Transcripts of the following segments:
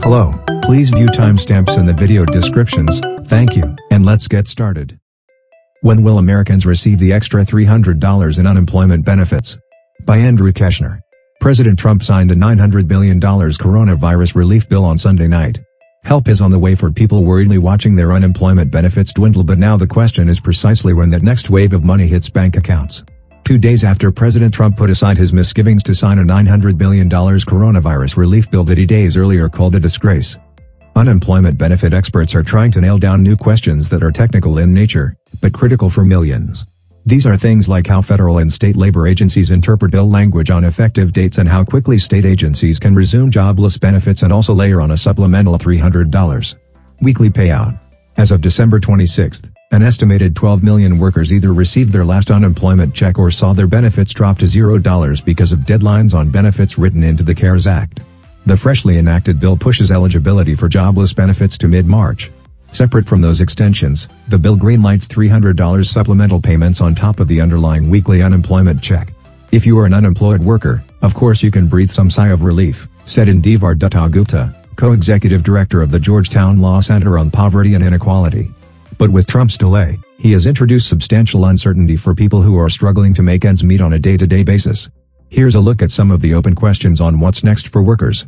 Hello, please view timestamps in the video descriptions, thank you, and let's get started. When will Americans receive the extra $300 in unemployment benefits? By Andrew Keshner. President Trump signed a $900 billion coronavirus relief bill on Sunday night. Help is on the way for people worriedly watching their unemployment benefits dwindle, but now the question is precisely when that next wave of money hits bank accounts. 2 days after President Trump put aside his misgivings to sign a $900 billion coronavirus relief bill that he days earlier called a disgrace, unemployment benefit experts are trying to nail down new questions that are technical in nature, but critical for millions. These are things like how federal and state labor agencies interpret bill language on effective dates and how quickly state agencies can resume jobless benefits and also layer on a supplemental $300 weekly payout. As of December 26, an estimated 12 million workers either received their last unemployment check or saw their benefits drop to $0 because of deadlines on benefits written into the CARES Act. The freshly enacted bill pushes eligibility for jobless benefits to mid-March. Separate from those extensions, the bill greenlights $300 supplemental payments on top of the underlying weekly unemployment check. If you are an unemployed worker, of course you can breathe some sigh of relief, said Indivar Dutta-Gupta, co-executive director of the Georgetown Law Center on Poverty and Inequality. But with Trump's delay, he has introduced substantial uncertainty for people who are struggling to make ends meet on a day-to-day basis. Here's a look at some of the open questions on what's next for workers.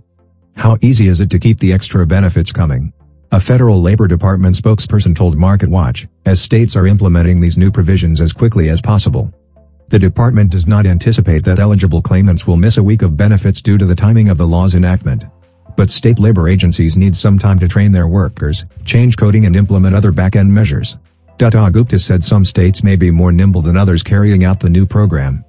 How easy is it to keep the extra benefits coming? A federal Labor Department spokesperson told MarketWatch, as states are implementing these new provisions as quickly as possible. The department does not anticipate that eligible claimants will miss a week of benefits due to the timing of the law's enactment. But state labor agencies need some time to train their workers, change coding and implement other back-end measures. Dutta-Gupta said some states may be more nimble than others carrying out the new program.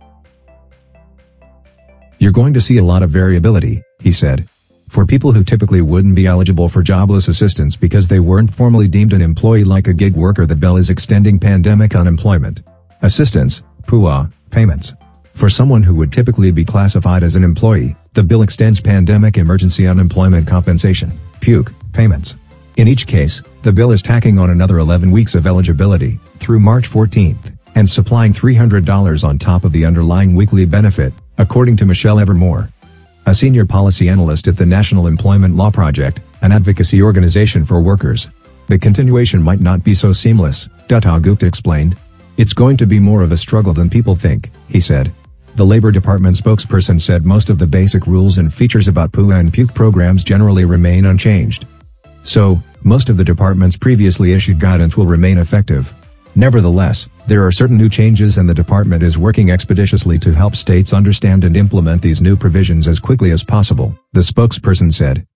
You're going to see a lot of variability, he said. For people who typically wouldn't be eligible for jobless assistance because they weren't formally deemed an employee like a gig worker, the bill is extending pandemic unemployment assistance, PUA, payments. For someone who would typically be classified as an employee, the bill extends pandemic emergency unemployment compensation, PEUC, payments. In each case, the bill is tacking on another 11 weeks of eligibility, through March 14th, and supplying $300 on top of the underlying weekly benefit, according to Michelle Evermore, a senior policy analyst at the National Employment Law Project, an advocacy organization for workers. The continuation might not be so seamless, Dutta-Gupta explained. It's going to be more of a struggle than people think, he said. The Labor Department spokesperson said most of the basic rules and features about PUA and PEUC programs generally remain unchanged. So, most of the department's previously issued guidance will remain effective. Nevertheless, there are certain new changes and the department is working expeditiously to help states understand and implement these new provisions as quickly as possible, the spokesperson said,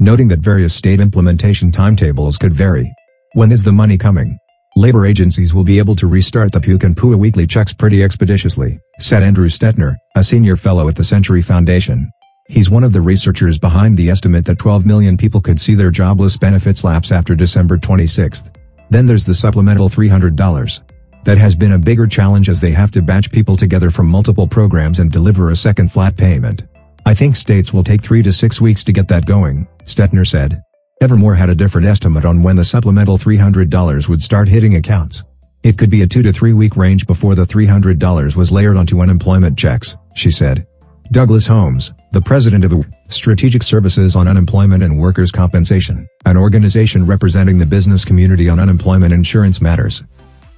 noting that various state implementation timetables could vary. When is the money coming? Labor agencies will be able to restart the PEUC and PUA weekly checks pretty expeditiously, said Andrew Stettner, a senior fellow at the Century Foundation. He's one of the researchers behind the estimate that 12 million people could see their jobless benefits lapse after December 26. Then there's the supplemental $300. That has been a bigger challenge as they have to batch people together from multiple programs and deliver a second flat payment. I think states will take 3 to 6 weeks to get that going, Stettner said. Evermore had a different estimate on when the supplemental $300 would start hitting accounts. It could be a 2 to 3 week range before the $300 was layered onto unemployment checks, she said. Douglas Holmes, the president of Strategic Services on Unemployment and Workers' Compensation, an organization representing the business community on unemployment insurance matters,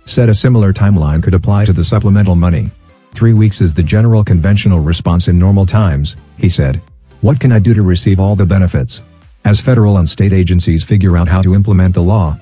said a similar timeline could apply to the supplemental money. 3 weeks is the general conventional response in normal times, he said. What can I do to receive all the benefits? As federal and state agencies figure out how to implement the law,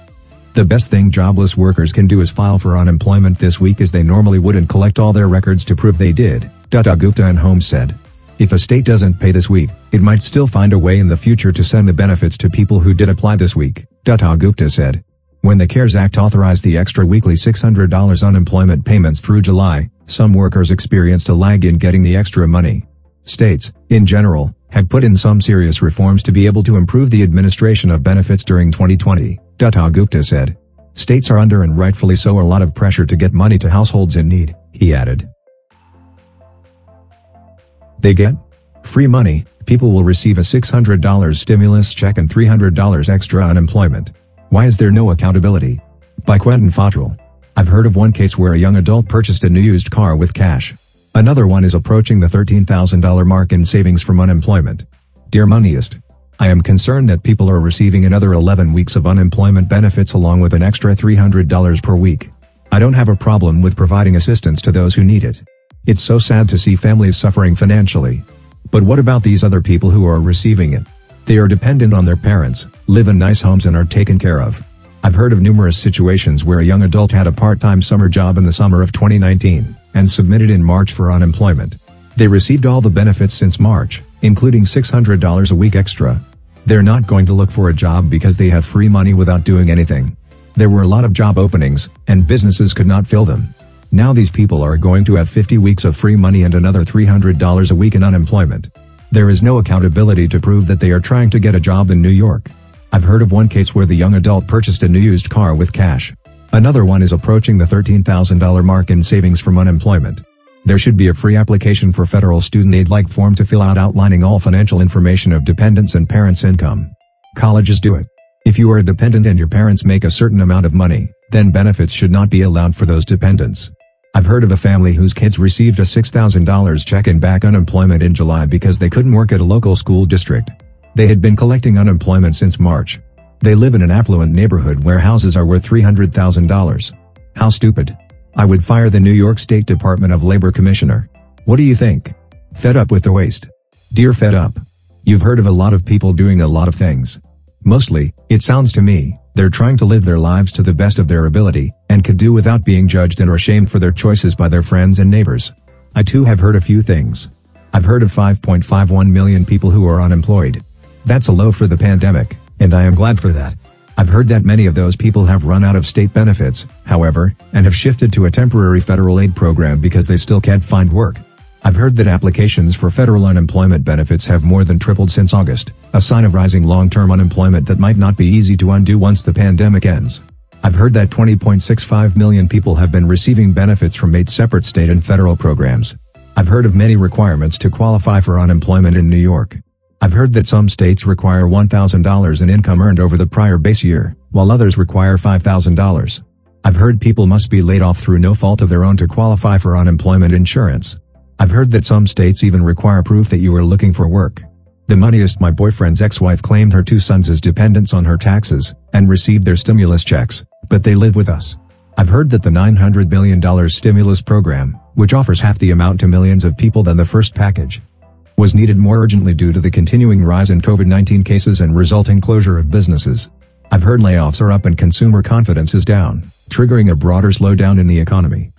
the best thing jobless workers can do is file for unemployment this week as they normally would and collect all their records to prove they did, Dutta-Gupta and Holmes said. If a state doesn't pay this week, it might still find a way in the future to send the benefits to people who did apply this week, Dutta-Gupta said. When the CARES Act authorized the extra weekly $600 unemployment payments through July, some workers experienced a lag in getting the extra money. States, in general, have put in some serious reforms to be able to improve the administration of benefits during 2020, Dutta-Gupta said. States are under, and rightfully so, a lot of pressure to get money to households in need, he added. They get free money, people will receive a $600 stimulus check and $300 extra unemployment. Why is there no accountability? By Quentin Fottrell. I've heard of one case where a young adult purchased a new used car with cash. Another one is approaching the $13,000 mark in savings from unemployment. Dear Moneyist. I am concerned that people are receiving another 11 weeks of unemployment benefits along with an extra $300 per week. I don't have a problem with providing assistance to those who need it. It's so sad to see families suffering financially. But what about these other people who are receiving it? They are dependent on their parents, live in nice homes and are taken care of. I've heard of numerous situations where a young adult had a part-time summer job in the summer of 2019, and submitted in March for unemployment. They received all the benefits since March, including $600 a week extra. They're not going to look for a job because they have free money without doing anything. There were a lot of job openings, and businesses could not fill them. Now these people are going to have 50 weeks of free money and another $300 a week in unemployment. There is no accountability to prove that they are trying to get a job in New York. I've heard of one case where the young adult purchased a new used car with cash. Another one is approaching the $13,000 mark in savings from unemployment. There should be a free application for federal student aid-like form to fill out outlining all financial information of dependents and parents' income. Colleges do it. If you are a dependent and your parents make a certain amount of money, then benefits should not be allowed for those dependents. I've heard of a family whose kids received a $6,000 check in back unemployment in July because they couldn't work at a local school district. They had been collecting unemployment since March. They live in an affluent neighborhood where houses are worth $300,000. How stupid. I would fire the New York State Department of Labor Commissioner. What do you think? Fed up with the waste. Dear Fed Up. You've heard of a lot of people doing a lot of things. Mostly, it sounds to me, they're trying to live their lives to the best of their ability, and could do without being judged and or shamed for their choices by their friends and neighbors. I too have heard a few things. I've heard of 5.51 million people who are unemployed. That's a low for the pandemic, and I am glad for that. I've heard that many of those people have run out of state benefits, however, and have shifted to a temporary federal aid program because they still can't find work. I've heard that applications for federal unemployment benefits have more than tripled since August, a sign of rising long-term unemployment that might not be easy to undo once the pandemic ends. I've heard that 20.65 million people have been receiving benefits from 8 separate state and federal programs. I've heard of many requirements to qualify for unemployment in New York. I've heard that some states require $1,000 in income earned over the prior base year, while others require $5,000. I've heard people must be laid off through no fault of their own to qualify for unemployment insurance. I've heard that some states even require proof that you are looking for work. The moneyist my boyfriend's ex-wife claimed her 2 sons as dependents on her taxes, and received their stimulus checks, but they live with us. I've heard that the $900 million stimulus program, which offers half the amount to millions of people than the first package, was needed more urgently due to the continuing rise in COVID-19 cases and resulting closure of businesses. I've heard layoffs are up and consumer confidence is down, triggering a broader slowdown in the economy.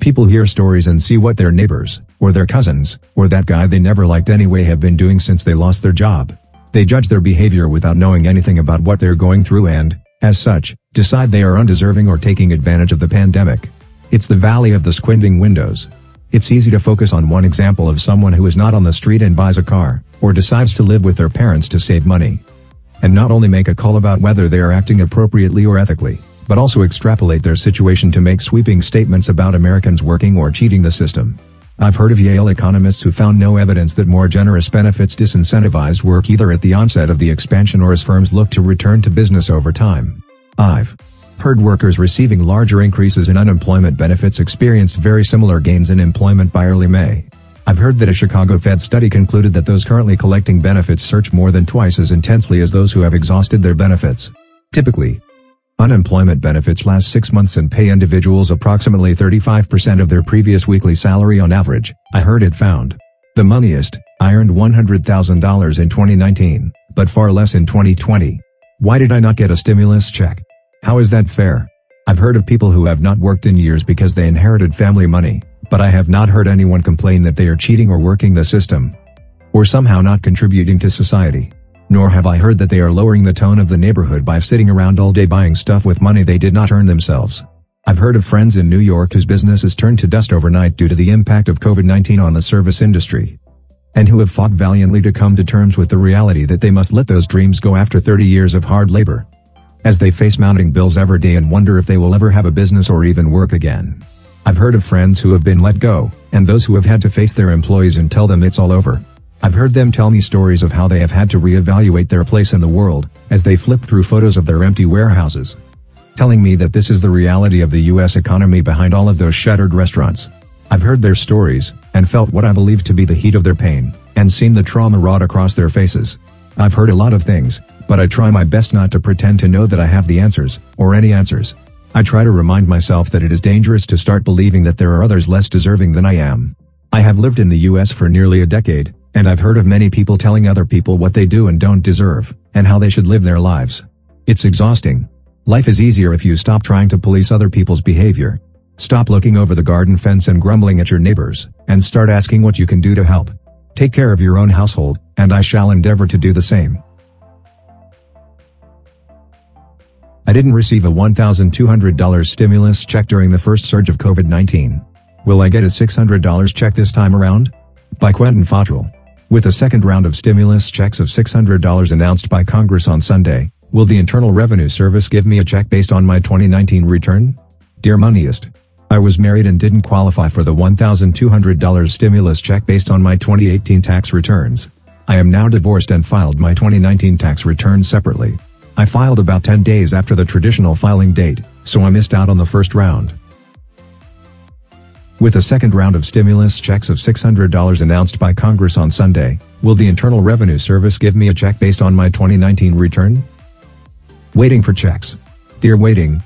People hear stories and see what their neighbors, or their cousins, or that guy they never liked anyway have been doing since they lost their job. They judge their behavior without knowing anything about what they're going through and, as such, decide they are undeserving or taking advantage of the pandemic. It's the valley of the squinting windows. It's easy to focus on one example of someone who is not on the street and buys a car, or decides to live with their parents to save money. And not only make a call about whether they are acting appropriately or ethically, but also extrapolate their situation to make sweeping statements about Americans working or cheating the system. I've heard of Yale economists who found no evidence that more generous benefits disincentivized work either at the onset of the expansion or as firms look to return to business over time. I've heard workers receiving larger increases in unemployment benefits experienced very similar gains in employment by early May. I've heard that a Chicago Fed study concluded that those currently collecting benefits search more than twice as intensely as those who have exhausted their benefits. Typically, unemployment benefits last 6 months and pay individuals approximately 35% of their previous weekly salary on average, I heard it found. The moneyist, I earned $100,000 in 2019, but far less in 2020. Why did I not get a stimulus check? How is that fair? I've heard of people who have not worked in years because they inherited family money, but I have not heard anyone complain that they are cheating or working the system, or somehow not contributing to society. Nor have I heard that they are lowering the tone of the neighborhood by sitting around all day buying stuff with money they did not earn themselves. I've heard of friends in New York whose businesses turned to dust overnight due to the impact of COVID-19 on the service industry, and who have fought valiantly to come to terms with the reality that they must let those dreams go after 30 years of hard labor, as they face mounting bills every day and wonder if they will ever have a business or even work again. I've heard of friends who have been let go, and those who have had to face their employees and tell them it's all over. I've heard them tell me stories of how they have had to reevaluate their place in the world, as they flip through photos of their empty warehouses, telling me that this is the reality of the U.S. economy behind all of those shuttered restaurants. I've heard their stories, and felt what I believe to be the heat of their pain. and seen the trauma rot across their faces. I've heard a lot of things, but I try my best not to pretend to know that I have the answers, or any answers. I try to remind myself that it is dangerous to start believing that there are others less deserving than I am. I have lived in the US for nearly a decade, and I've heard of many people telling other people what they do and don't deserve, and how they should live their lives. It's exhausting. Life is easier if you stop trying to police other people's behavior. Stop looking over the garden fence and grumbling at your neighbors, and start asking what you can do to help. Take care of your own household, and I shall endeavor to do the same. I didn't receive a $1,200 stimulus check during the first surge of COVID-19. Will I get a $600 check this time around? By Quentin Fottrell. With a second round of stimulus checks of $600 announced by Congress on Sunday, will the Internal Revenue Service give me a check based on my 2019 return? Dear Moneyist, I was married and didn't qualify for the $1,200 stimulus check based on my 2018 tax returns. I am now divorced and filed my 2019 tax return separately. I filed about 10 days after the traditional filing date, so I missed out on the first round. With a second round of stimulus checks of $600 announced by Congress on Sunday, will the Internal Revenue Service give me a check based on my 2019 return? Waiting for checks. Dear Waiting,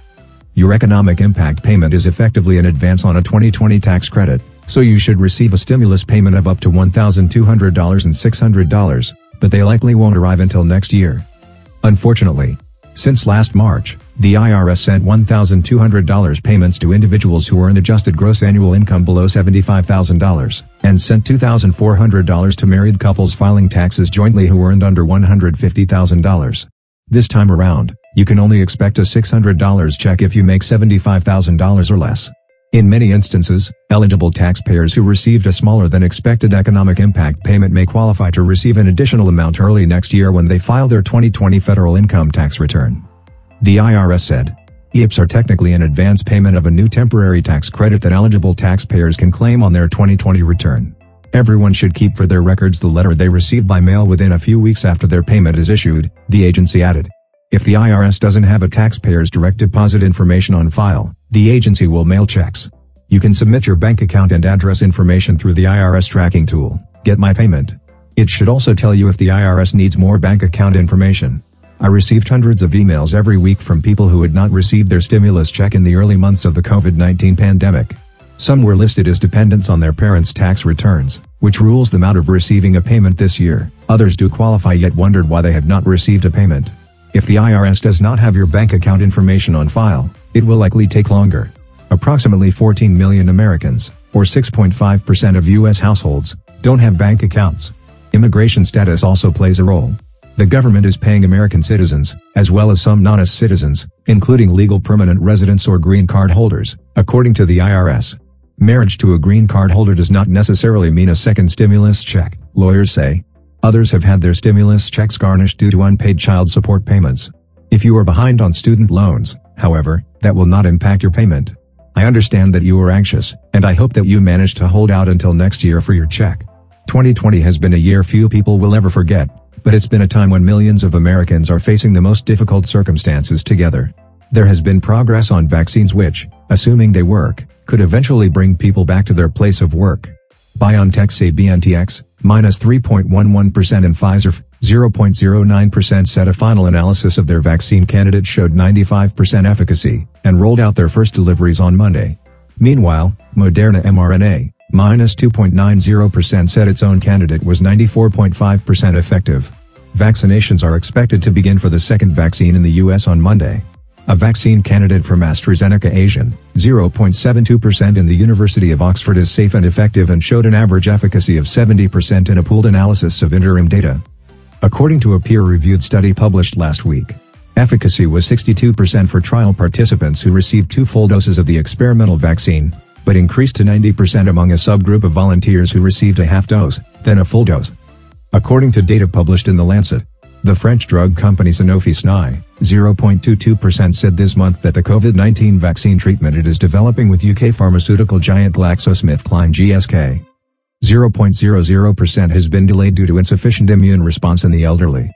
your economic impact payment is effectively an advance on a 2020 tax credit, so you should receive a stimulus payment of up to $1,200 and $600, but they likely won't arrive until next year. Unfortunately, since last March, the IRS sent $1,200 payments to individuals who earned adjusted gross annual income below $75,000, and sent $2,400 to married couples filing taxes jointly who earned under $150,000. This time around, you can only expect a $600 check if you make $75,000 or less. In many instances, eligible taxpayers who received a smaller than expected economic impact payment may qualify to receive an additional amount early next year when they file their 2020 federal income tax return. The IRS said, EIPs are technically an advance payment of a new temporary tax credit that eligible taxpayers can claim on their 2020 return. Everyone should keep for their records the letter they received by mail within a few weeks after their payment is issued, the agency added. If the IRS doesn't have a taxpayer's direct deposit information on file, the agency will mail checks. You can submit your bank account and address information through the IRS tracking tool, Get My Payment. It should also tell you if the IRS needs more bank account information. I received hundreds of emails every week from people who had not received their stimulus check in the early months of the COVID-19 pandemic. Some were listed as dependents on their parents' tax returns, which rules them out of receiving a payment this year. Others do qualify yet wondered why they have not received a payment. If the IRS does not have your bank account information on file, it will likely take longer. Approximately 14 million Americans, or 6.5% of U.S. households, don't have bank accounts. Immigration status also plays a role. The government is paying American citizens, as well as some non-US citizens, including legal permanent residents or green card holders, according to the IRS. Marriage to a green card holder does not necessarily mean a second stimulus check, lawyers say. Others have had their stimulus checks garnished due to unpaid child support payments. If you are behind on student loans, however, that will not impact your payment. I understand that you are anxious, and I hope that you manage to hold out until next year for your check. 2020 has been a year few people will ever forget, but it's been a time when millions of Americans are facing the most difficult circumstances together. There has been progress on vaccines which, assuming they work, could eventually bring people back to their place of work. BioNTech say BNTX, -3.11%, and Pfizer, 0.09%, said a final analysis of their vaccine candidate showed 95% efficacy, and rolled out their first deliveries on Monday. Meanwhile, Moderna mRNA, -2.90%, said its own candidate was 94.5% effective. Vaccinations are expected to begin for the second vaccine in the U.S. on Monday. A vaccine candidate from AstraZeneca Asian, 0.72%, in the University of Oxford is safe and effective and showed an average efficacy of 70% in a pooled analysis of interim data. According to a peer-reviewed study published last week, efficacy was 62% for trial participants who received two full doses of the experimental vaccine, but increased to 90% among a subgroup of volunteers who received a half dose, then a full dose. According to data published in the Lancet, the French drug company Sanofi, 0.22%, said this month that the COVID-19 vaccine treatment it is developing with UK pharmaceutical giant GlaxoSmithKline GSK, 0.00%, has been delayed due to insufficient immune response in the elderly.